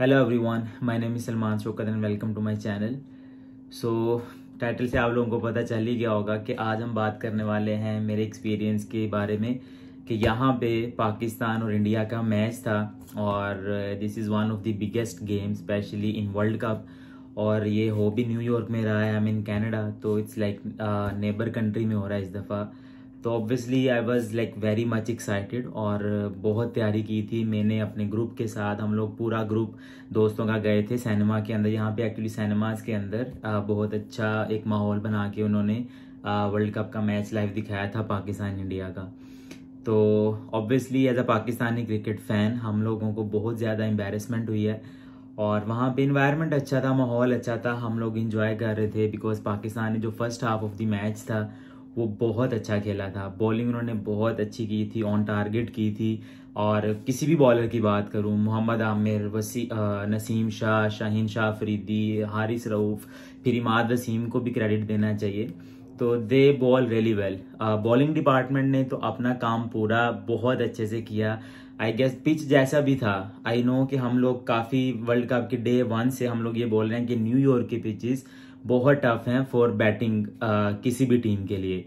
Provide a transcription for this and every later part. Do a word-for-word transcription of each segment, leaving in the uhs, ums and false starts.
Hello everyone, my name is Salman Shokan and welcome to my channel. So title से आप लोगों को पता चल ही गया होगा कि आज हम बात करने वाले हैं मेरे एक्सपीरियंस के बारे में कि यहाँ पे पाकिस्तान और इंडिया का मैच था और this is one of the biggest game specially in world cup. और ये हो भी न्यूयॉर्क में रहा है, आई मीन कैनेडा, तो इट्स लाइक नेबर कंट्री में हो रहा है इस दफ़ा। तो obviously I was like very much excited और बहुत तैयारी की थी मैंने अपने ग्रुप के साथ। हम लोग पूरा ग्रुप दोस्तों का गए थे सिनेमा के अंदर, यहाँ पे एक्चुअली सिनेमाज़ के अंदर बहुत अच्छा एक माहौल बना के उन्होंने वर्ल्ड कप का मैच लाइव दिखाया था पाकिस्तान इंडिया का। तो obviously as a Pakistani cricket fan हम लोगों को बहुत ज़्यादा एम्बेरसमेंट हुई है। और वहाँ पे इन्वायरमेंट अच्छा था, माहौल अच्छा था, हम लोग इन्जॉय कर रहे थे बिकॉज पाकिस्तान ने जो first half of the match था वो बहुत अच्छा खेला था। बॉलिंग उन्होंने बहुत अच्छी की थी, ऑन टारगेट की थी। और किसी भी बॉलर की बात करूं, मोहम्मद आमिर, वसी नसीम शाह, शाहीन शाह अफरीदी, हारिस रऊफ़, फिर इमाद वसीम को भी क्रेडिट देना चाहिए। तो they bowl really well. Bowling department ने तो अपना काम पूरा बहुत अच्छे से किया। आई गेस पिच जैसा भी था, आई नो कि हम लोग काफ़ी वर्ल्ड कप के डे वन से हम लोग ये बोल रहे हैं कि न्यूयॉर्क की पिचेस बहुत टफ हैं फॉर बैटिंग किसी भी टीम के लिए।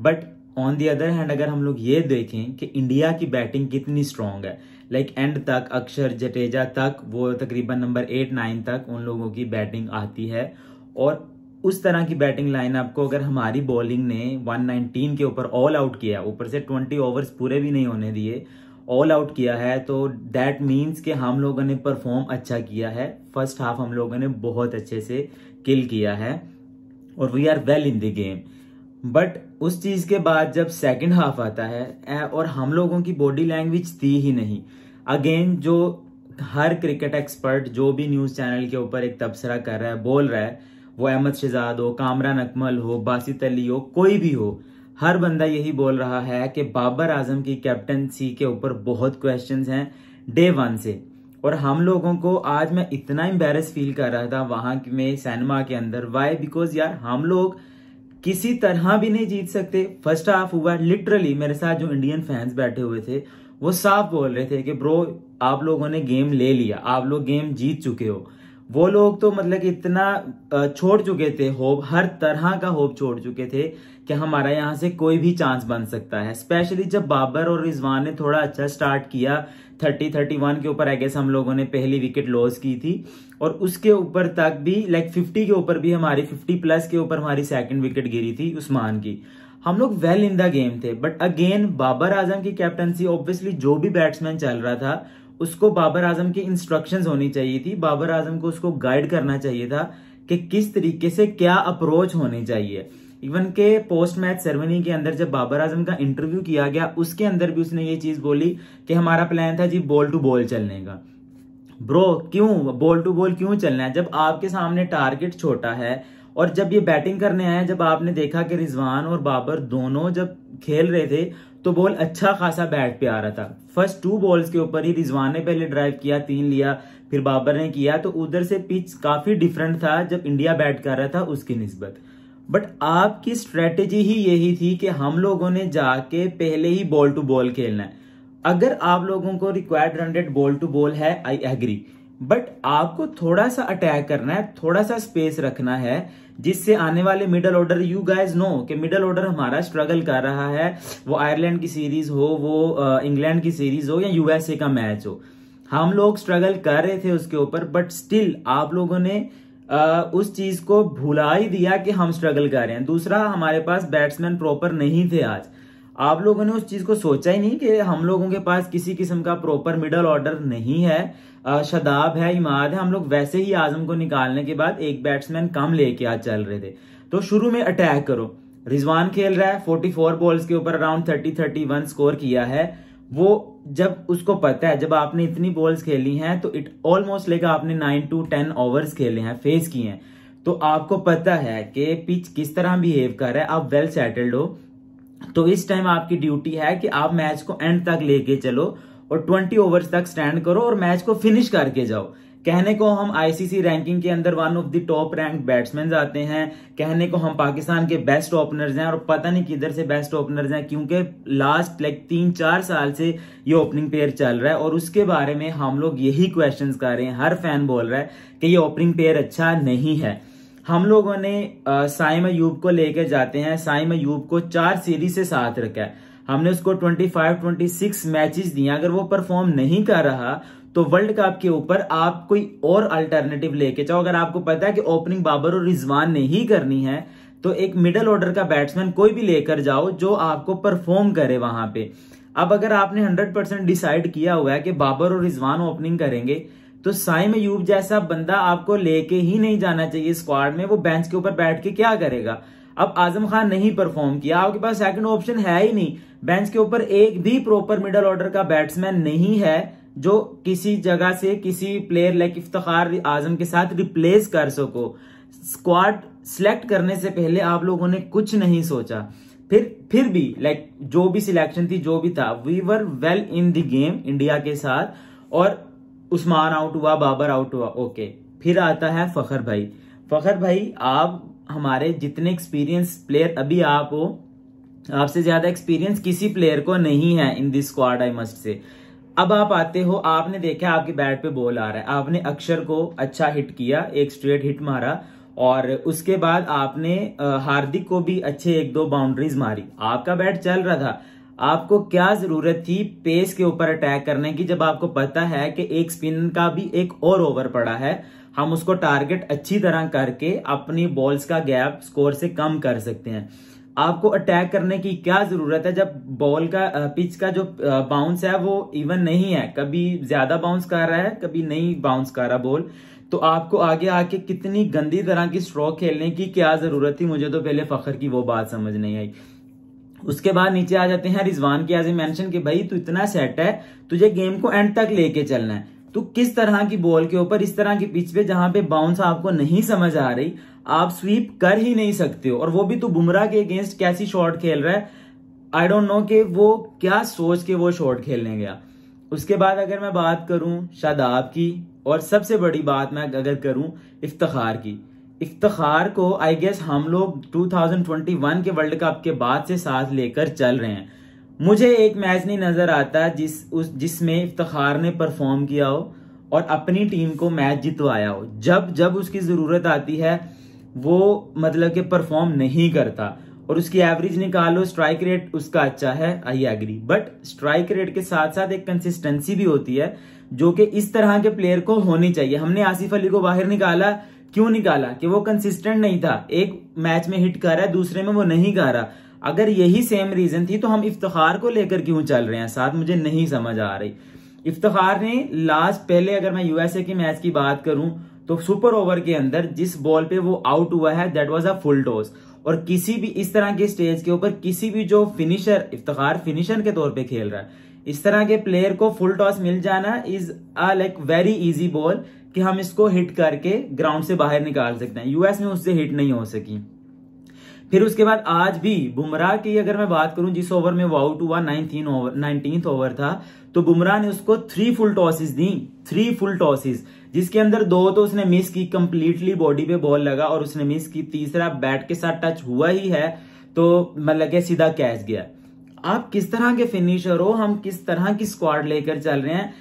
But on the other hand अगर हम लोग ये देखें कि इंडिया की बैटिंग कितनी स्ट्रॉन्ग है, लाइक like एंड तक अक्षर जटेजा तक वो तकरीबन नंबर एट नाइन तक उन लोगों की बैटिंग आती है। और उस तरह की बैटिंग लाइनअप को अगर हमारी बॉलिंग ने एक सौ उन्नीस के ऊपर ऑल आउट किया, ऊपर से बीस ओवर्स पूरे भी नहीं होने दिए, ऑल आउट किया है, तो दैट मीन्स कि हम लोगों ने परफॉर्म अच्छा किया है। फर्स्ट हाफ हम लोगों ने बहुत अच्छे से किल किया है और we are well in the game. But उस चीज़ के बाद जब सेकंड हाफ आता है और हम लोगों की बॉडी लैंग्वेज थी ही नहीं। अगेन जो हर क्रिकेट एक्सपर्ट जो भी न्यूज़ चैनल के ऊपर एक तबसरा कर रहा है, बोल रहा है, वो अहमद शहजाद हो, कामरान अकमल हो, बासित अली हो, कोई भी हो, हर बंदा यही बोल रहा है कि बाबर आजम की कैप्टनसी के ऊपर बहुत क्वेश्चंस हैं डे वन से। और हम लोगों को आज मैं इतना एम्बेरस फील कर रहा था वहाँ में सिनेमा के अंदर। वाई? बिकॉज यार हम लोग किसी तरह भी नहीं जीत सकते। फर्स्ट हाफ हुआ, लिटरली मेरे साथ जो इंडियन फैंस बैठे हुए थे वो साफ बोल रहे थे कि ब्रो आप लोगों ने गेम ले लिया, आप लोग गेम जीत चुके हो। वो लोग तो मतलब कि इतना छोड़ चुके थे होप, हर तरह का होप छोड़ चुके थे कि हमारा यहाँ से कोई भी चांस बन सकता है। स्पेशली जब बाबर और रिजवान ने थोड़ा अच्छा स्टार्ट किया, थर्टी थर्टी वन के ऊपर आई गेस हम लोगों ने पहली विकेट लॉस की थी और उसके ऊपर तक भी लाइक फिफ्टी के ऊपर भी हमारी फिफ्टी प्लस के ऊपर हमारी सेकंड विकेट गिरी थी उस्मान की। हम लोग वेल इन द गेम थे। बट अगेन बाबर आजम की कैप्टनसी, ऑब्वियसली जो भी बैट्समैन चल रहा था उसको बाबर आजम की इंस्ट्रक्शंस होनी चाहिए थी, बाबर आजम को उसको गाइड करना चाहिए था कि किस तरीके से क्या अप्रोच होनी चाहिए। इवन के पोस्ट मैच सेरेमनी के अंदर जब बाबर आजम का इंटरव्यू किया गया उसके अंदर भी उसने ये चीज़ बोली कि हमारा प्लान था जी बॉल टू बॉल चलने का। ब्रो क्यों बॉल टू बॉल क्यों चलना है जब आपके सामने टारगेट छोटा है? और जब ये बैटिंग करने आए, जब आपने देखा कि रिजवान और बाबर दोनों जब खेल रहे थे तो बॉल अच्छा खासा बैट पे आ रहा था। फर्स्ट टू बॉल्स के ऊपर ही रिजवान ने पहले ड्राइव किया, तीन लिया, फिर बाबर ने किया, तो उधर से पिच काफ़ी डिफरेंट था जब इंडिया बैट कर रहा था उसकी निस्बत। बट आपकी स्ट्रेटेजी ही यही थी कि हम लोगों ने जाके पहले ही बॉल टू बॉल खेलना है। अगर आप लोगों को required run rate ball to ball है, आई एग्री, बट आपको थोड़ा सा अटैक करना है, थोड़ा सा स्पेस रखना है जिससे आने वाले middle order, you guys know कि मिडल ऑर्डर हमारा स्ट्रगल कर रहा है। वो आयरलैंड की सीरीज हो, वो इंग्लैंड की सीरीज हो या यूएसए का मैच हो, हम लोग स्ट्रगल कर रहे थे उसके ऊपर। बट स्टिल आप लोगों ने आ, उस चीज को भुला ही दिया कि हम स्ट्रगल कर रहे हैं। दूसरा, हमारे पास बैट्समैन प्रॉपर नहीं थे आज। आप लोगों ने उस चीज़ को सोचा ही नहीं कि हम लोगों के पास किसी किस्म का प्रॉपर मिडल ऑर्डर नहीं है। शदाब है, इमाद है, हम लोग वैसे ही आजम को निकालने के बाद एक बैट्समैन कम लेके आज चल रहे थे। तो शुरू में अटैक करो। रिजवान खेल रहा है, चौवालीस बॉल्स के ऊपर अराउंड तीस इकतीस स्कोर किया है। वो जब उसको पता है जब आपने इतनी बॉल्स खेली हैं तो इट ऑलमोस्ट लेकर आपने नाइन टू टेन ओवर्स खेले हैं, फेस किए हैं, तो आपको पता है कि पिच किस तरह बिहेव कर रहा है, आप वेल सेटल्ड हो। तो इस टाइम आपकी ड्यूटी है कि आप मैच को एंड तक लेके चलो और बीस ओवर्स तक स्टैंड करो और मैच को फिनिश करके जाओ। कहने को हम आईसीसी रैंकिंग के अंदर one of the top rank batsman आते हैं, कहने को हम पाकिस्तान के बेस्ट ओपनर्स हैं और पता नहीं किधर से बेस्ट ओपनर्स हैं, क्योंकि लास्ट लाइक तीन चार साल से ये ओपनिंग पेयर चल रहा है और उसके बारे में हम लोग यही क्वेश्चंस कर रहे हैं। हर फैन बोल रहा है कि ये ओपनिंग पेयर अच्छा नहीं है। हम लोगों ने साइम अयूब को लेकर जाते हैं, साइम अयूब को चार सीरीज से साथ रखा है, हमने उसको पच्चीस, छब्बीस मैचेस दिए। अगर वो परफॉर्म नहीं कर रहा तो वर्ल्ड कप के ऊपर आप कोई और अल्टरनेटिव लेके जाओ। अगर आपको पता है कि ओपनिंग बाबर और रिजवान ने ही करनी है तो एक मिडल ऑर्डर का बैट्समैन कोई भी लेकर जाओ जो आपको परफॉर्म करे वहां पे। अब अगर आपने हंड्रेड परसेंट डिसाइड किया हुआ है कि बाबर और रिजवान ओपनिंग करेंगे तो साइम अयूब जैसा बंदा आपको लेके ही नहीं जाना चाहिए स्क्वाड में। वो बेंच के ऊपर बैठ के क्या करेगा? अब आजम खान नहीं परफॉर्म किया, आपके पास सेकंड ऑप्शन है ही नहीं। बेंच के ऊपर एक भी प्रॉपर मिडल ऑर्डर का बैट्समैन नहीं है जो किसी जगह से किसी प्लेयर लाइक इफ्तिखार आजम के साथ रिप्लेस कर सको। स्क्वाड सिलेक्ट करने से पहले आप लोगों ने कुछ नहीं सोचा। फिर फिर भी लाइक जो भी सिलेक्शन थी, जो भी था, we were well in the game India के साथ। और उस्मान आउट हुआ, बाबर आउट हुआ, ओके। फिर आता है फखर भाई। फखर भाई आप हमारे जितने एक्सपीरियंस प्लेयर अभी आप हो, आपसे ज्यादा एक्सपीरियंस किसी प्लेयर को नहीं है in this squad I must say. अब आप आते हो, आपने देखा आपके बैट पे बॉल आ रहा है, आपने अक्षर को अच्छा हिट किया, एक स्ट्रेट हिट मारा और उसके बाद आपने हार्दिक को भी अच्छे एक दो बाउंड्रीज मारी। आपका बैट चल रहा था, आपको क्या जरूरत थी पेस के ऊपर अटैक करने की जब आपको पता है कि एक स्पिन का भी एक और ओवर पड़ा है, हम उसको टारगेट अच्छी तरह करके अपनी बॉल्स का गैप स्कोर से कम कर सकते हैं। आपको अटैक करने की क्या जरूरत है जब बॉल का पिच का जो बाउंस है वो इवन नहीं है, कभी ज्यादा बाउंस कर रहा है कभी नहीं बाउंस कर रहा बॉल, तो आपको आगे आके कितनी गंदी तरह की स्ट्रोक खेलने की क्या जरूरत थी? मुझे तो पहले फखर की वो बात समझ नहीं आई। उसके बाद नीचे आ जाते हैं रिजवान की, आज मेंशन कि भाई तू इतना सेट है, तुझे गेम को एंड तक लेके चलना है, तो किस तरह की बॉल के ऊपर इस तरह की पिच पे जहां पे बाउंस आपको नहीं समझ आ रही आप स्वीप कर ही नहीं सकते हो, और वो भी तो बुमराह के अगेंस्ट कैसी शॉट खेल रहा है। आई डोंट नो कि वो क्या सोच के वो शॉट खेलने गया। उसके बाद अगर मैं बात करूं शादाब की, और सबसे बड़ी बात मैं अगर करूं इफ्तिखार की, इफ्तिखार को आई गेस हम लोग टू थाउजेंड ट्वेंटी वन के वर्ल्ड कप के बाद से साथ लेकर चल रहे हैं। मुझे एक मैच नहीं नजर आता जिस उस जिसमें इफ्तिखार ने परफॉर्म किया हो और अपनी टीम को मैच जितवाया हो। जब जब उसकी जरूरत आती है वो मतलब कि परफॉर्म नहीं करता। और उसकी एवरेज निकालो, स्ट्राइक रेट उसका अच्छा है, I agree, but strike rate के साथ साथ एक कंसिस्टेंसी भी होती है जो कि इस तरह के प्लेयर को होनी चाहिए। हमने आसिफ अली को बाहर निकाला, क्यों निकाला? कि वो कंसिस्टेंट नहीं था, एक मैच में हिट कर रहा है दूसरे में वो नहीं कर रहा। अगर यही सेम रीजन थी तो हम इफ्तिखार को लेकर क्यों चल रहे हैं साथ, मुझे नहीं समझ आ रही। इफ्तिखार ने लास्ट पहले अगर मैं यूएसए के मैच की बात करूं तो सुपर ओवर के अंदर जिस बॉल पे वो आउट हुआ है that was a full toss, और किसी भी इस तरह के स्टेज के ऊपर किसी भी जो फिनिशर, इफ्तिखार फिनिशर के तौर पे खेल रहा है, इस तरह के प्लेयर को फुल टॉस मिल जाना is a like very easy ball कि हम इसको हिट करके ग्राउंड से बाहर निकाल सकते हैं। यूएस में उससे हिट नहीं हो सकी। फिर उसके बाद आज भी बुमराह की अगर मैं बात करूं, जिस ओवर में वो आउट हुआ नाइनटीन ओवर नाइनटीन्थ ओवर था, तो बुमराह ने उसको थ्री फुल टॉसेस दी, थ्री फुल टॉसेस, जिसके अंदर दो तो उसने मिस की, कंप्लीटली बॉडी पे बॉल लगा और उसने मिस की, तीसरा बैट के साथ टच हुआ ही है तो मतलब कि सीधा कैच गया। आप किस तरह के फिनिशर हो, हम किस तरह की स्क्वाड लेकर चल रहे हैं।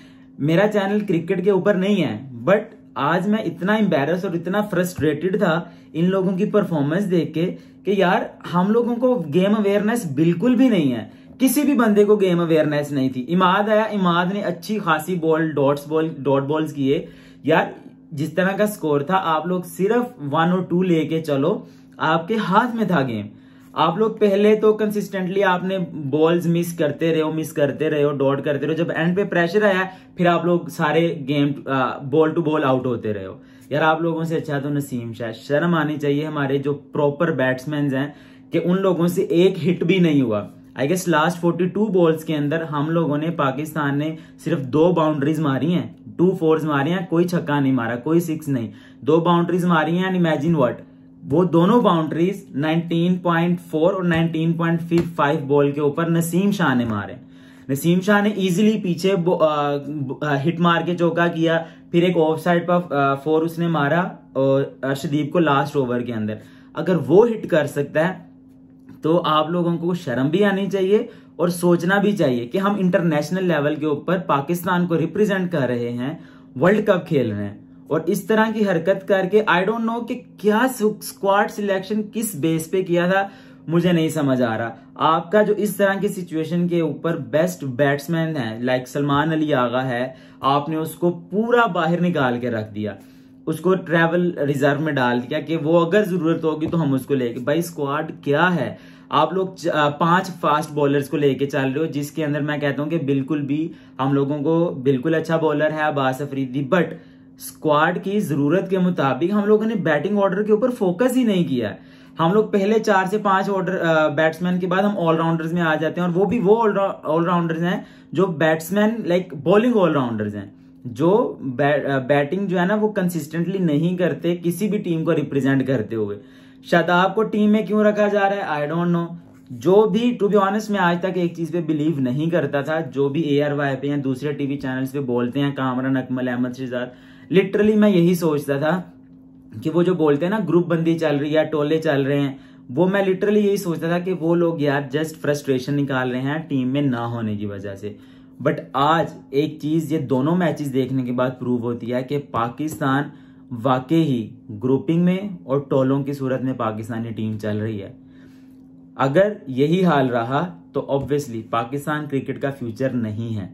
मेरा चैनल क्रिकेट के ऊपर नहीं है बट आज मैं इतना एम्बेरस और इतना फ्रस्ट्रेटेड था इन लोगों की परफॉर्मेंस देख के कि यार हम लोगों को गेम अवेयरनेस बिल्कुल भी नहीं है। किसी भी बंदे को गेम अवेयरनेस नहीं थी। इमाद आया, इमाद ने अच्छी खासी ball dots ball dot balls किए। यार जिस तरह का स्कोर था, आप लोग सिर्फ वन और टू लेके चलो, आपके हाथ में था गेम। आप लोग पहले तो कंसिस्टेंटली आपने बॉल्स मिस करते रहे हो मिस करते रहे हो डॉट करते रहे हो, जब एंड पे प्रेशर आया फिर आप लोग सारे game ball to ball out होते रहे हो। यार आप लोगों से अच्छा तो नसीम शाह, शर्म आनी चाहिए हमारे जो प्रॉपर बैट्समैन हैं कि उन लोगों से एक हिट भी नहीं हुआ। आई गेस लास्ट बयालीस बॉल्स के अंदर हम लोगों ने, पाकिस्तान ने सिर्फ दो बाउंड्रीज मारी हैं, टू फोर्स मारे हैं, कोई छक्का नहीं मारा, कोई सिक्स नहीं, दो बाउंड्रीज मारी हैं। एंड इमेजिन व्हाट, वो दोनों बाउंड्रीज नाइनटीन पॉइंट फोर और नाइनटीन पॉइंट फाइव बॉल के ऊपर नसीम शाह ने मारे। नसीम शाह ने इजीली पीछे आ, हिट मार के चौका किया, फिर एक ऑफ साइड पर फोर उसने मारा और अर्शदीप को लास्ट ओवर के अंदर। अगर वो हिट कर सकता है तो आप लोगों को शर्म भी आनी चाहिए और सोचना भी चाहिए कि हम इंटरनेशनल लेवल के ऊपर पाकिस्तान को रिप्रेजेंट कर रहे हैं, वर्ल्ड कप खेल रहे हैं और इस तरह की हरकत करके। आई डोंट नो कि क्या स्क्वाड सिलेक्शन किस बेस पे किया था, मुझे नहीं समझ आ रहा। आपका जो इस तरह की सिचुएशन के ऊपर बेस्ट बैट्समैन है लाइक सलमान अली आगा है, आपने उसको पूरा बाहर निकाल के रख दिया, उसको ट्रैवल रिजर्व में डाल दिया कि वो अगर जरूरत होगी तो हम उसको लेके। भाई स्क्वाड क्या है, आप लोग पांच फास्ट बॉलर्स को लेके चल रहे हो जिसके अंदर मैं कहता हूँ कि बिल्कुल भी हम लोगों को बिल्कुल अच्छा बॉलर है अब्बास अफरीदी, बट स्क्वाड की जरूरत के मुताबिक हम लोगों ने बैटिंग ऑर्डर के ऊपर फोकस ही नहीं किया। हम लोग पहले चार से पांच ऑर्डर बैट्समैन के बाद हम ऑलराउंडर्स में आ जाते हैं और वो भी वो ऑलराउंडर्स हैं जो बैट्समैन लाइक बॉलिंग ऑलराउंडर्स हैं, जो बैटिंग जो है ना वो कंसिस्टेंटली नहीं करते किसी भी टीम को रिप्रेजेंट करते हुए। शादाब को टीम में क्यों रखा जा रहा है आई डोंट नो। जो भी टू बी ऑनेस्ट मैं आज तक एक चीज पे बिलीव नहीं करता था, जो भी ए आर वाई पे या दूसरे टीवी चैनल्स पे बोलते हैं कामरान अकमल अहमद शहजाद, लिटरली मैं यही सोचता था कि वो जो बोलते हैं ना ग्रुप बंदी चल रही है, टोले चल रहे हैं, वो मैं लिटरली यही सोचता था कि वो लोग यार जस्ट फ्रस्ट्रेशन निकाल रहे हैं टीम में ना होने की वजह से। बट आज एक चीज ये दोनों मैचेस देखने के बाद प्रूव होती है कि पाकिस्तान वाकई ही ग्रुपिंग में और टोलों की सूरत में पाकिस्तानी टीम चल रही है। अगर यही हाल रहा तो ऑब्वियसली पाकिस्तान क्रिकेट का फ्यूचर नहीं है।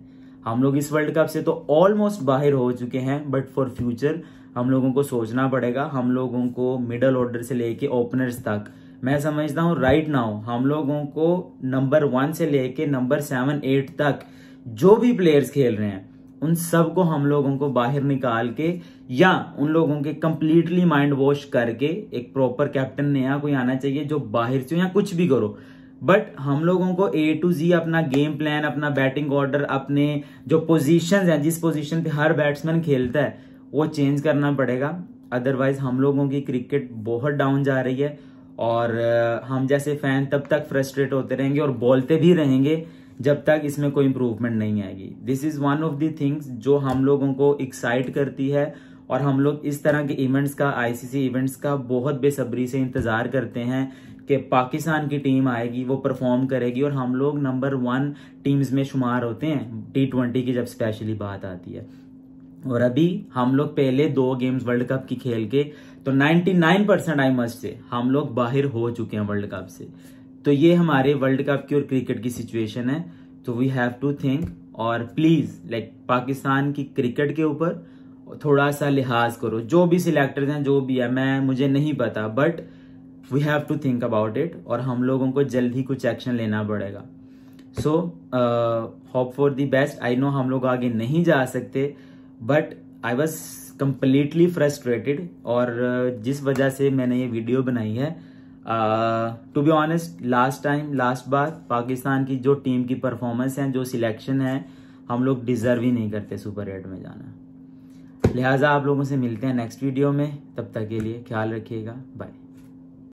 हम लोग इस वर्ल्ड कप से तो ऑलमोस्ट बाहर हो चुके हैं, बट फॉर फ्यूचर हम लोगों को सोचना पड़ेगा। हम लोगों को मिडल ऑर्डर से लेके ओपनर्स तक, मैं समझता हूँ राइट नाउ हम लोगों को नंबर वन से लेके नंबर सेवन एट तक जो भी प्लेयर्स खेल रहे हैं उन सब को हम लोगों को बाहर निकाल के या उन लोगों के कंप्लीटली माइंड वॉश करके एक प्रॉपर कैप्टन नया कोई आना चाहिए जो बाहर से हो या कुछ भी करो, बट हम लोगों को ए टू जी अपना गेम प्लान, अपना बैटिंग ऑर्डर, अपने जो पोजीशंस हैं जिस पोजीशन पे हर बैट्समैन खेलता है वो चेंज करना पड़ेगा। अदरवाइज हम लोगों की क्रिकेट बहुत डाउन जा रही है और हम जैसे फैन तब तक फ्रस्ट्रेट होते रहेंगे और बोलते भी रहेंगे जब तक इसमें कोई इम्प्रूवमेंट नहीं आएगी। This is one of the things जो हम लोगों को एक्साइट करती है और हम लोग इस तरह के इवेंट्स का, आईसीसी इवेंट्स का बहुत बेसब्री से इंतजार करते हैं कि पाकिस्तान की टीम आएगी, वो परफॉर्म करेगी और हम लोग नंबर वन टीम्स में शुमार होते हैं टी ट्वेंटी की जब स्पेशली बात आती है। और अभी हम लोग पहले दो गेम्स वर्ल्ड कप की खेल के तो निन्यानवे परसेंट आई मस्ट से हम लोग बाहर हो चुके हैं वर्ल्ड कप से। तो ये हमारे वर्ल्ड कप की और क्रिकेट की सिचुएशन है। तो वी हैव टू थिंक और प्लीज लाइक पाकिस्तान की क्रिकेट के ऊपर थोड़ा सा लिहाज करो, जो भी सिलेक्टर्स हैं जो भी है, मैं मुझे नहीं पता, but we have to think about it और हम लोगों को जल्द ही कुछ एक्शन लेना पड़ेगा। So hope for the best. I know हम लोग आगे नहीं जा सकते but I was completely frustrated और जिस वजह से मैंने ये वीडियो बनाई है, to be honest last time last बार पाकिस्तान की जो टीम की परफॉर्मेंस है, जो सिलेक्शन है, हम लोग डिजर्व ही नहीं करते सुपर एट में जाना। लिहाजा आप लोगों से मिलते हैं नेक्स्ट वीडियो में, तब तक के लिए ख्याल रखिएगा, बाय।